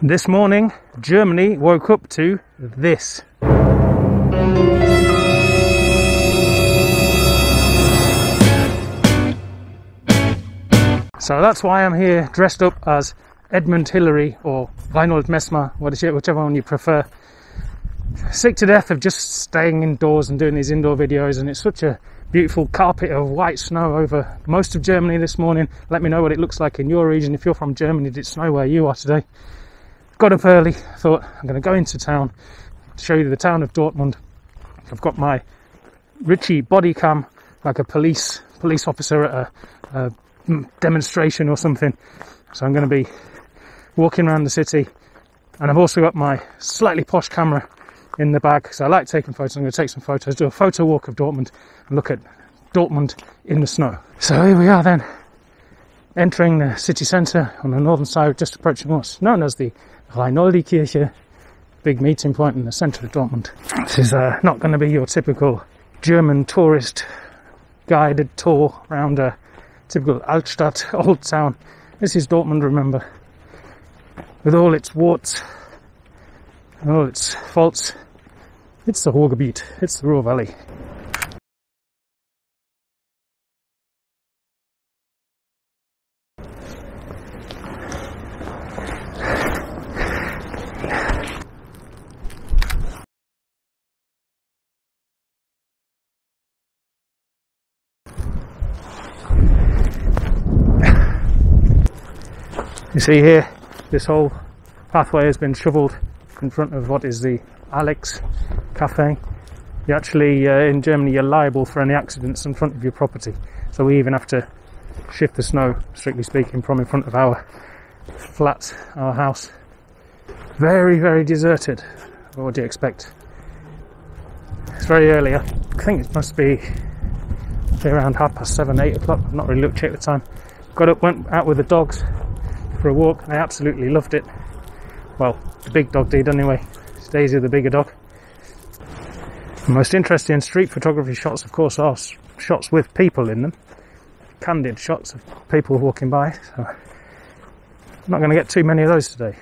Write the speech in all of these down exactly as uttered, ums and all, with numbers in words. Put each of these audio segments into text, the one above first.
This morning, Germany woke up to this. So that's why I'm here dressed up as Edmund Hillary or Reinhold Messmer, whichever one you prefer. Sick to death of just staying indoors and doing these indoor videos, and it's such a beautiful carpet of white snow over most of Germany this morning. Let me know what it looks like in your region. If you're from Germany, did it snow where you are today? Got up early, thought I'm going to go into town, show you the town of Dortmund. I've got my Richie body cam, like a police police officer at a, a demonstration or something. So I'm going to be walking around the city, and I've also got my slightly posh camera in the bag, because I like taking photos. I'm going to take some photos, do a photo walk of Dortmund and look at Dortmund in the snow. So here we are then, entering the city centre on the northern side, just approaching what's known as the Rheinoldikirche, big meeting point in the centre of Dortmund. This is uh, not going to be your typical German tourist guided tour around a typical Altstadt, old town. This is Dortmund, remember, with all its warts and all its faults. It's the Ruhrgebiet, it's the Ruhr Valley. You see here, this whole pathway has been shoveled in front of what is the Alex Cafe. You actually, uh, in Germany, you're liable for any accidents in front of your property. So we even have to shift the snow, strictly speaking, from in front of our flats, our house. Very, very deserted. What would you expect? It's very early. I think it must be around half past seven, eight o'clock. I've not really looked, checked the time. Got up, went out with the dogs for a walk, and I absolutely loved it. Well, the big dog did anyway. It's Daisy, the bigger dog. The most interesting street photography shots, of course, are shots with people in them. Candid shots of people walking by. So I'm not going to get too many of those today.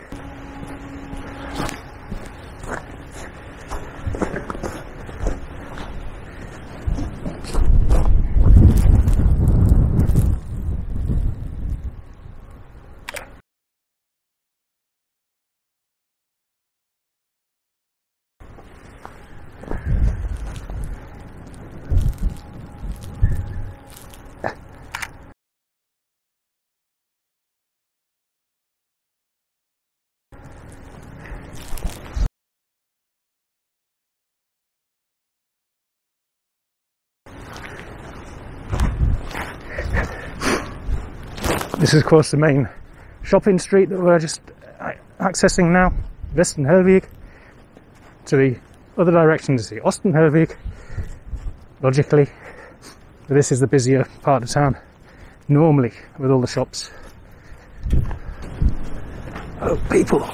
This is, of course, the main shopping street that we're just accessing now, Westenhellweg. To the other direction is the Ostenhellweg, logically. But this is the busier part of town, normally, with all the shops. Oh, people!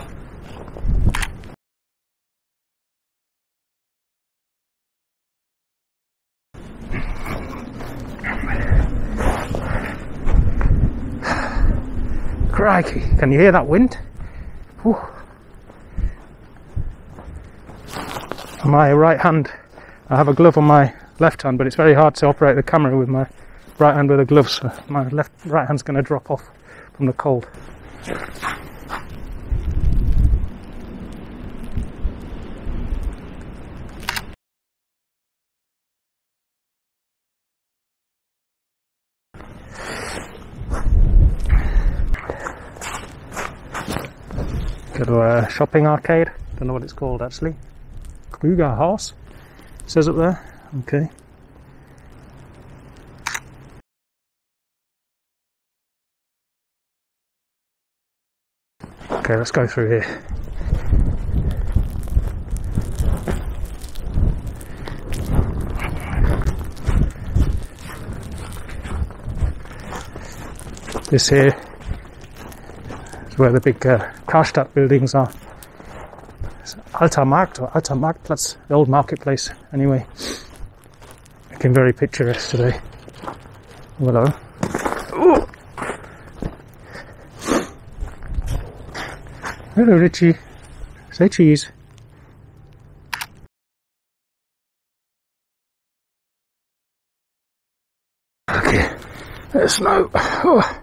Crikey, can you hear that wind? Whew. On my right hand, I have a glove on my left hand, but it's very hard to operate the camera with my right hand with a glove, so my left right hand's going to drop off from the cold. To a shopping arcade, don't know what it's called actually. Krugerhaus, it says up there, okay. Okay, let's go through here. This here is where the big uh, Karstadt buildings are. It's Alter Markt or Alter Marktplatz, the old marketplace anyway. Looking very picturesque today. Hello. Ooh. Hello, Richie. Say cheese. Okay, let's slow. Oh.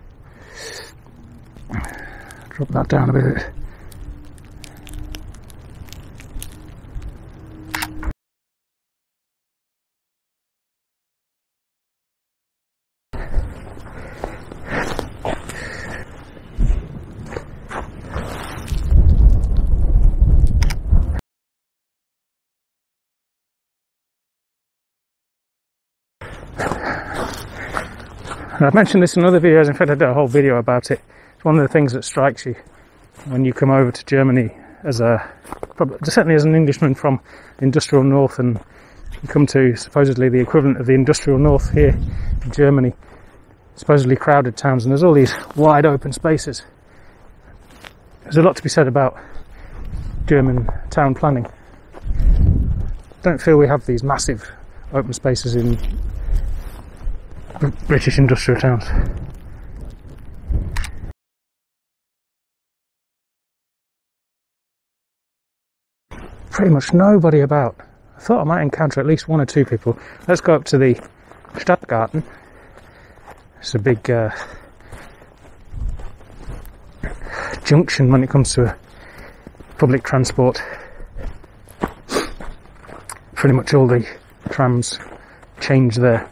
Drop that down a bit. And I've mentioned this in other videos. In fact, I did a whole video about it. It's one of the things that strikes you when you come over to Germany, as a probably, certainly as an Englishman from the industrial north, and you come to supposedly the equivalent of the industrial north here in Germany, supposedly crowded towns, and there's all these wide open spaces. There's a lot to be said about German town planning. I don't feel we have these massive open spaces in British industrial towns. Pretty much nobody about. I thought I might encounter at least one or two people. Let's go up to the Stadtgarten. It's a big uh, junction when it comes to public transport. Pretty much all the trams change there.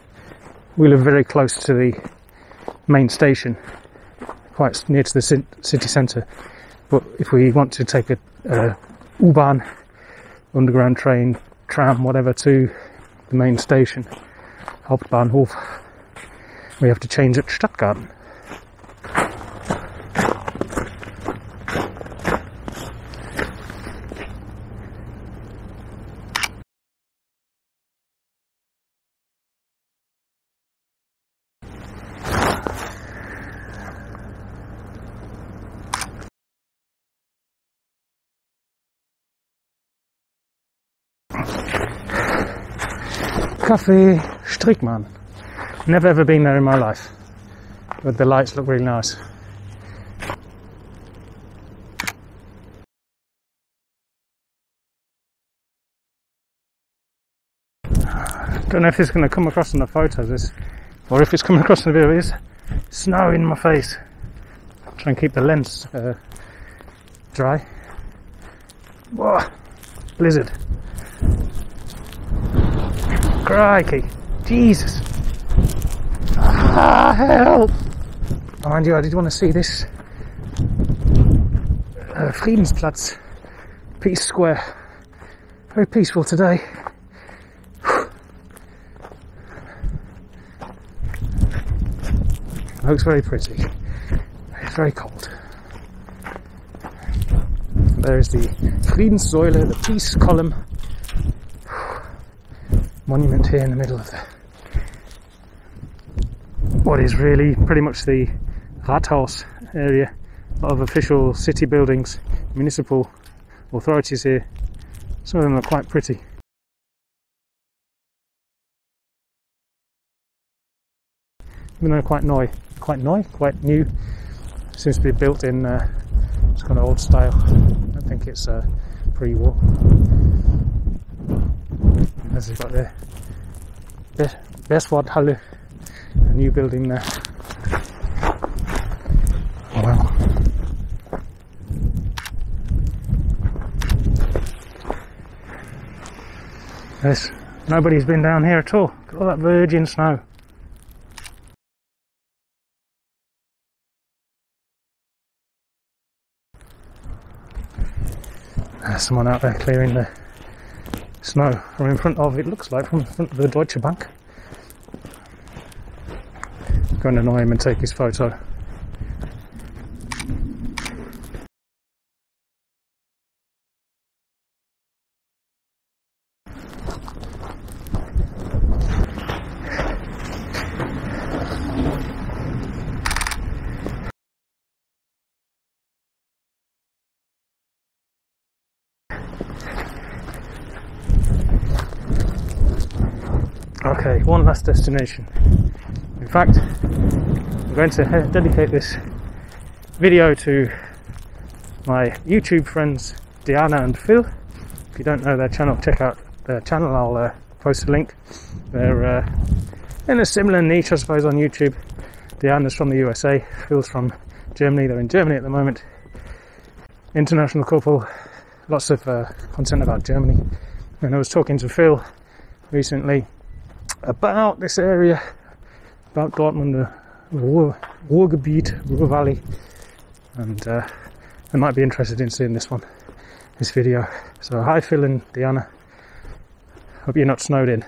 We live very close to the main station, quite near to the city centre, but if we want to take a uh, U-Bahn, underground train, tram, whatever, to the main station, Hauptbahnhof, we have to change at Stadtgarten. Cafe Strickmann. Never ever been there in my life, but the lights look really nice. Don't know if it's going to come across in the photos, this, or if it's coming across in the video. It's snow in my face. Try and keep the lens uh, dry. Whoa, blizzard. Crikey! Jesus! Ah, help! Oh, mind you, I did want to see this uh, Friedensplatz, Peace Square. Very peaceful today. Whew. Looks very pretty. It's very cold. There is the Friedenssäule, the Peace Column. Monument here in the middle of the, what is really pretty much the Rathaus area. A lot of official city buildings, municipal authorities here. Some of them are quite pretty. Even though quite new, quite new, quite new. Seems to be built in uh, it's kind of old style. I think it's uh, pre-war. As we've got the Westenhellweg, a new building there. Oh, wow. Yes, nobody's been down here at all. Look at all that virgin snow. There's someone out there clearing the snow from in front of, it looks like, from in front of the Deutsche Bank. Go and annoy him and take his photo. Okay, one last destination. In fact, I'm going to dedicate this video to my YouTube friends Diana and Phil. If you don't know their channel, check out their channel. I'll uh, post a link. They're uh, in a similar niche, I suppose, on YouTube. Diana's from the U S A, Phil's from Germany. They're in Germany at the moment. International couple, lots of uh, content about Germany. And I was talking to Phil recently about this area, about Dortmund, the Ruhr, Ruhrgebiet, Ruhr Valley, and uh, they might be interested in seeing this one, this video. So hi Phil and Diana, hope you're not snowed in.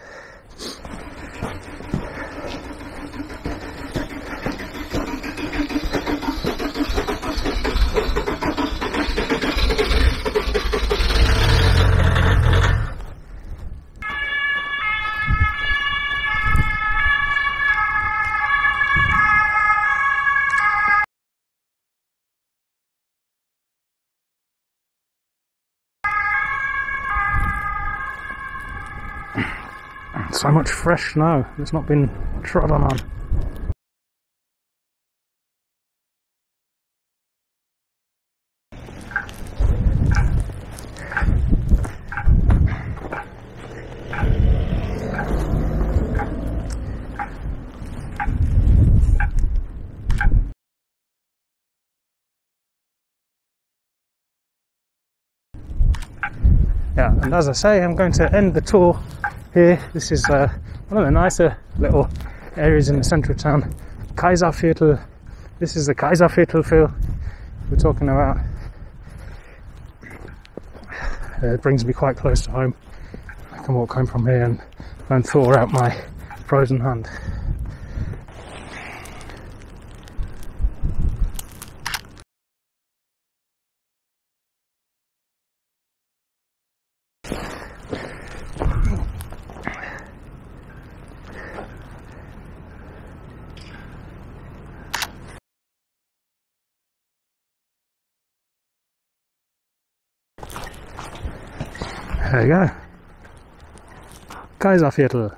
So much fresh snow that's not been trodden on. Yeah, and as I say, I'm going to end the tour here. This is uh, one of the nicer little areas in the central town, Kaiserviertel. This is the Kaiserviertel, Phil, we're talking about. Uh, it brings me quite close to home. I can walk home from here and go and thaw out my frozen hand. There you go. Kaiserviertel.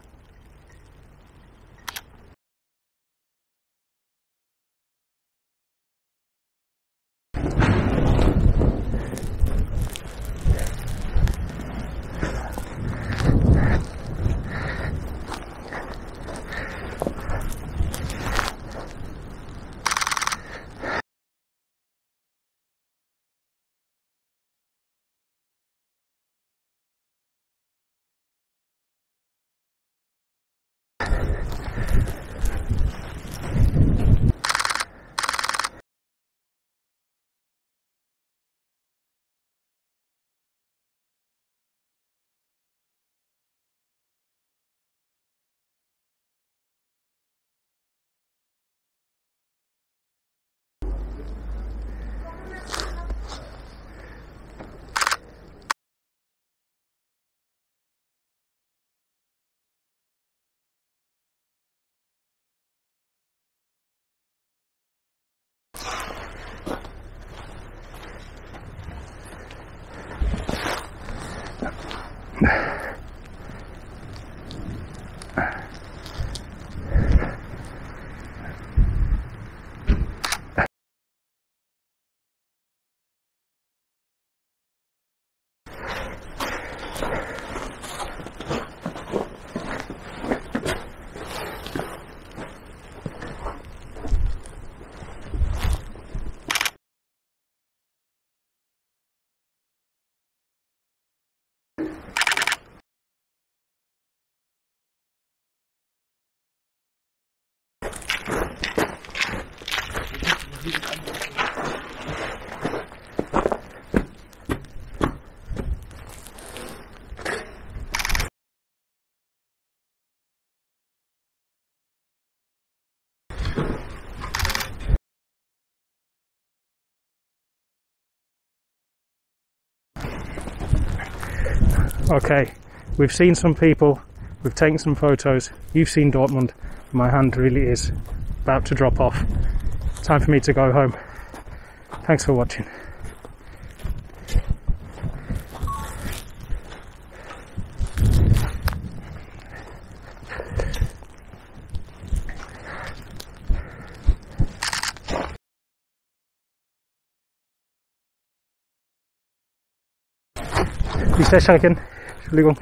Okay, we've seen some people, we've taken some photos, you've seen Dortmund. My hand really is about to drop off. Time for me to go home. Thanks for watching. Nicht gleich schalten. Entschuldigung.